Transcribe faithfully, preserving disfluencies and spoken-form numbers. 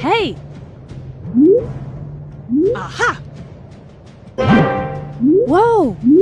Hey! Aha! Whoa!